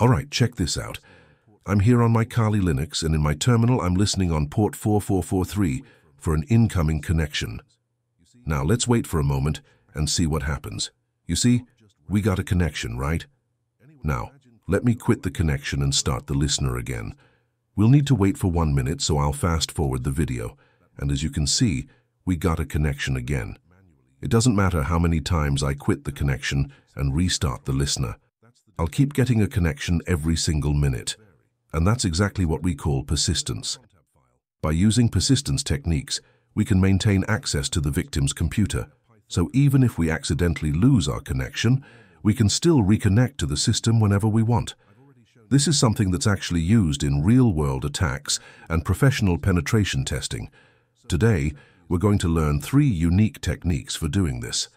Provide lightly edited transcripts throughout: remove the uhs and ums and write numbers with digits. Alright, check this out. I'm here on my Kali Linux, and in my terminal I'm listening on port 4443 for an incoming connection. Now let's wait for a moment and see what happens. You see, we got a connection, right? Now, let me quit the connection and start the listener again. We'll need to wait for 1 minute, so I'll fast forward the video. And as you can see, we got a connection again. It doesn't matter how many times I quit the connection and restart the listener. I'll keep getting a connection every single minute. And that's exactly what we call persistence. By using persistence techniques, we can maintain access to the victim's computer. So even if we accidentally lose our connection, we can still reconnect to the system whenever we want. This is something that's actually used in real-world attacks and professional penetration testing. Today, we're going to learn 3 unique techniques for doing this.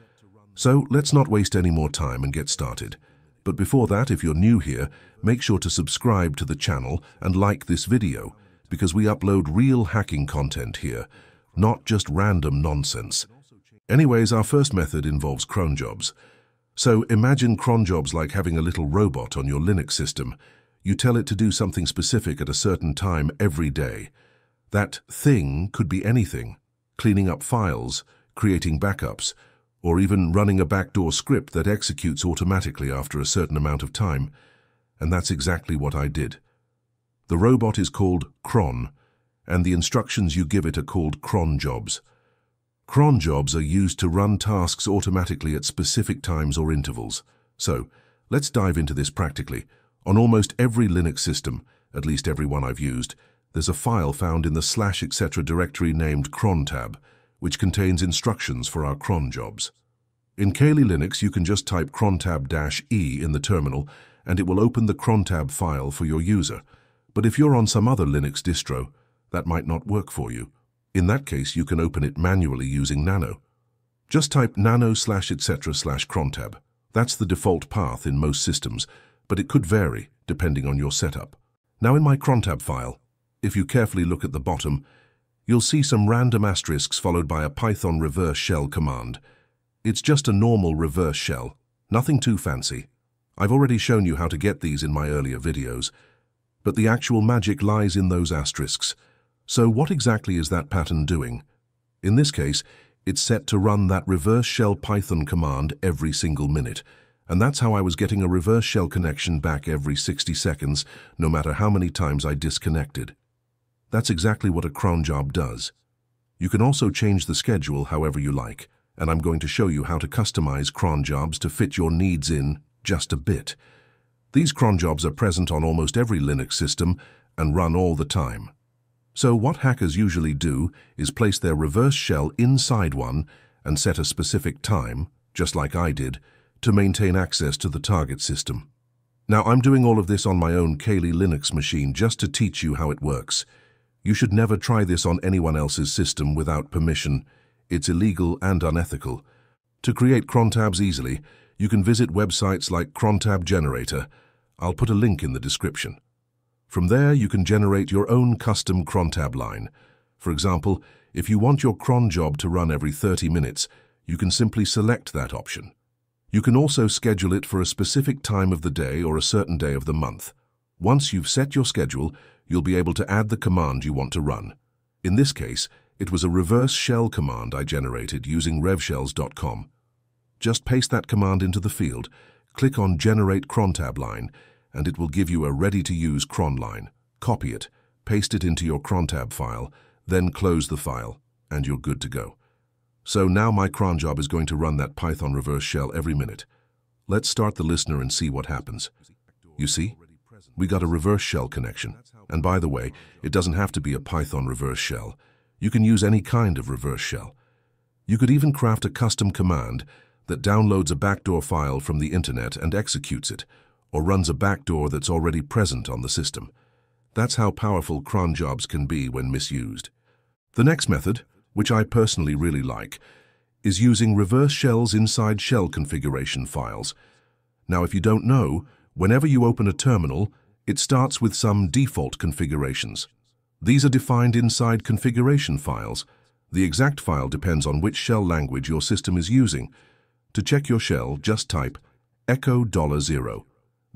So let's not waste any more time and get started. But before that, if you're new here, make sure to subscribe to the channel and like this video, because we upload real hacking content here, not just random nonsense. Anyways, our first method involves cron jobs. So imagine cron jobs like having a little robot on your Linux system. You tell it to do something specific at a certain time every day. That thing could be anything: cleaning up files, creating backups, or even running a backdoor script that executes automatically after a certain amount of time. And that's exactly what I did. The robot is called cron, and the instructions you give it are called cron jobs. Cron jobs are used to run tasks automatically at specific times or intervals. So, let's dive into this practically. On almost every Linux system, at least every one I've used, there's a file found in the /etc directory named crontab, which contains instructions for our cron jobs. In Kali Linux, you can just type crontab-e in the terminal, and it will open the crontab file for your user. But if you're on some other Linux distro, that might not work for you. In that case, you can open it manually using nano. Just type nano /etc/crontab. That's the default path in most systems, but it could vary depending on your setup. Now in my crontab file, if you carefully look at the bottom, you'll see some random asterisks followed by a Python reverse shell command. It's just a normal reverse shell, nothing too fancy. I've already shown you how to get these in my earlier videos, but the actual magic lies in those asterisks. So what exactly is that pattern doing? In this case, it's set to run that reverse shell Python command every single minute, and that's how I was getting a reverse shell connection back every 60 seconds, no matter how many times I disconnected. That's exactly what a cron job does. You can also change the schedule however you like, and I'm going to show you how to customize cron jobs to fit your needs in just a bit. These cron jobs are present on almost every Linux system and run all the time. So what hackers usually do is place their reverse shell inside one and set a specific time, just like I did, to maintain access to the target system. Now, I'm doing all of this on my own Kali Linux machine just to teach you how it works. You should never try this on anyone else's system without permission. It's illegal and unethical. To create crontabs easily, you can visit websites like Crontab Generator. I'll put a link in the description. From there, you can generate your own custom crontab line. For example, if you want your cron job to run every 30 minutes, you can simply select that option. You can also schedule it for a specific time of the day or a certain day of the month. Once you've set your schedule, you'll be able to add the command you want to run. In this case, it was a reverse shell command I generated using revshells.com. Just paste that command into the field, click on Generate Crontab Line, and it will give you a ready-to-use cron line. Copy it, paste it into your crontab file, then close the file, and you're good to go. So now my cron job is going to run that Python reverse shell every minute. Let's start the listener and see what happens. You see? We got a reverse shell connection. And by the way, it doesn't have to be a Python reverse shell. You can use any kind of reverse shell. You could even craft a custom command that downloads a backdoor file from the internet and executes it, or runs a backdoor that's already present on the system. That's how powerful cron jobs can be when misused. The next method, which I personally really like, is using reverse shells inside shell configuration files. Now, if you don't know, whenever you open a terminal, it starts with some default configurations. These are defined inside configuration files. The exact file depends on which shell language your system is using. To check your shell, just type echo $0.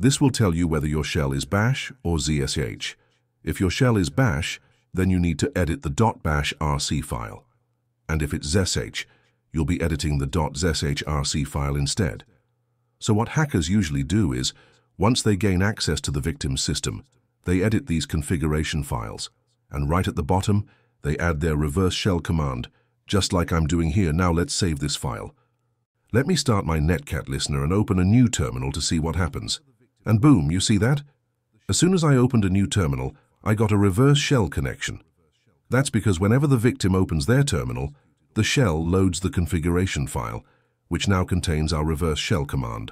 This will tell you whether your shell is bash or zsh. If your shell is bash, then you need to edit the .bashrc file. And if it's zsh, you'll be editing the .zshrc file instead. So what hackers usually do is, once they gain access to the victim's system, they edit these configuration files, and right at the bottom, they add their reverse shell command, just like I'm doing here. Now let's save this file. Let me start my Netcat listener and open a new terminal to see what happens. And boom, you see that? As soon as I opened a new terminal, I got a reverse shell connection. That's because whenever the victim opens their terminal, the shell loads the configuration file, which now contains our reverse shell command.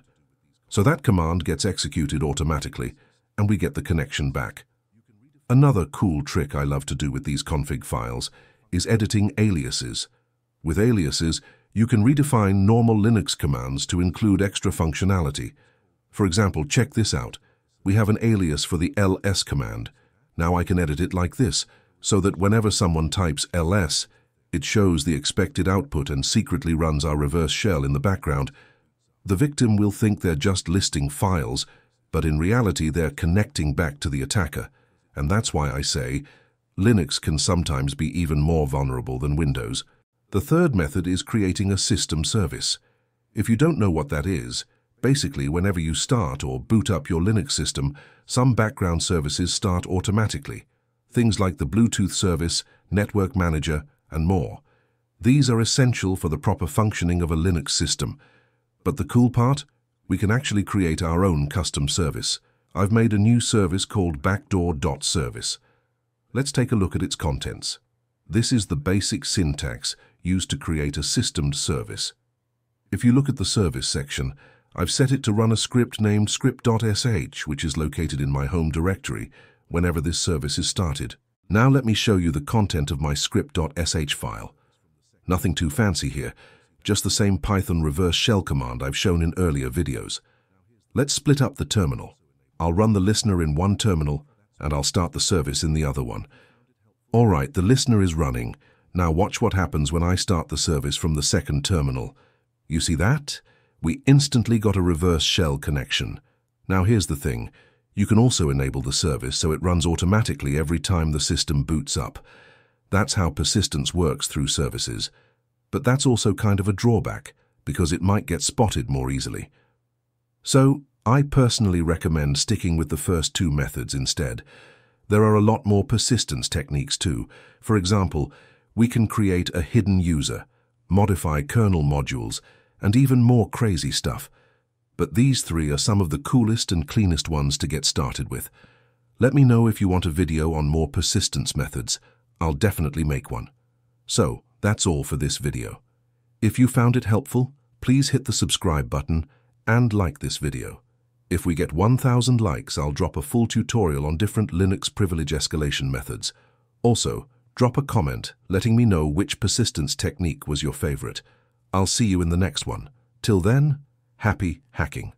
So that command gets executed automatically, and we get the connection back. Another cool trick I love to do with these config files is editing aliases. With aliases, you can redefine normal Linux commands to include extra functionality. For example, check this out. We have an alias for the ls command. Now I can edit it like this, so that whenever someone types ls, it shows the expected output and secretly runs our reverse shell in the background. The victim will think they're just listing files, but in reality they're connecting back to the attacker. And that's why I say Linux can sometimes be even more vulnerable than Windows. The third method is creating a system service. If you don't know what that is, basically whenever you start or boot up your Linux system, some background services start automatically. Things like the Bluetooth service, network manager, and more. These are essential for the proper functioning of a Linux system. But the cool part? We can actually create our own custom service. I've made a new service called backdoor.service. Let's take a look at its contents. This is the basic syntax used to create a systemd service. If you look at the service section, I've set it to run a script named script.sh, which is located in my home directory whenever this service is started. Now let me show you the content of my script.sh file. Nothing too fancy here, just the same Python reverse shell command I've shown in earlier videos. Let's split up the terminal. I'll run the listener in one terminal, and I'll start the service in the other one. All right, the listener is running. Now watch what happens when I start the service from the second terminal. You see that? We instantly got a reverse shell connection. Now here's the thing. You can also enable the service so it runs automatically every time the system boots up. That's how persistence works through services. But that's also kind of a drawback, because it might get spotted more easily. So, I personally recommend sticking with the first two methods instead. There are a lot more persistence techniques too. For example, we can create a hidden user, modify kernel modules, and even more crazy stuff. But these three are some of the coolest and cleanest ones to get started with. Let me know if you want a video on more persistence methods. I'll definitely make one. So, that's all for this video. If you found it helpful, please hit the subscribe button and like this video. If we get 1,000 likes, I'll drop a full tutorial on different Linux privilege escalation methods. Also, drop a comment letting me know which persistence technique was your favorite. I'll see you in the next one. Till then, happy hacking.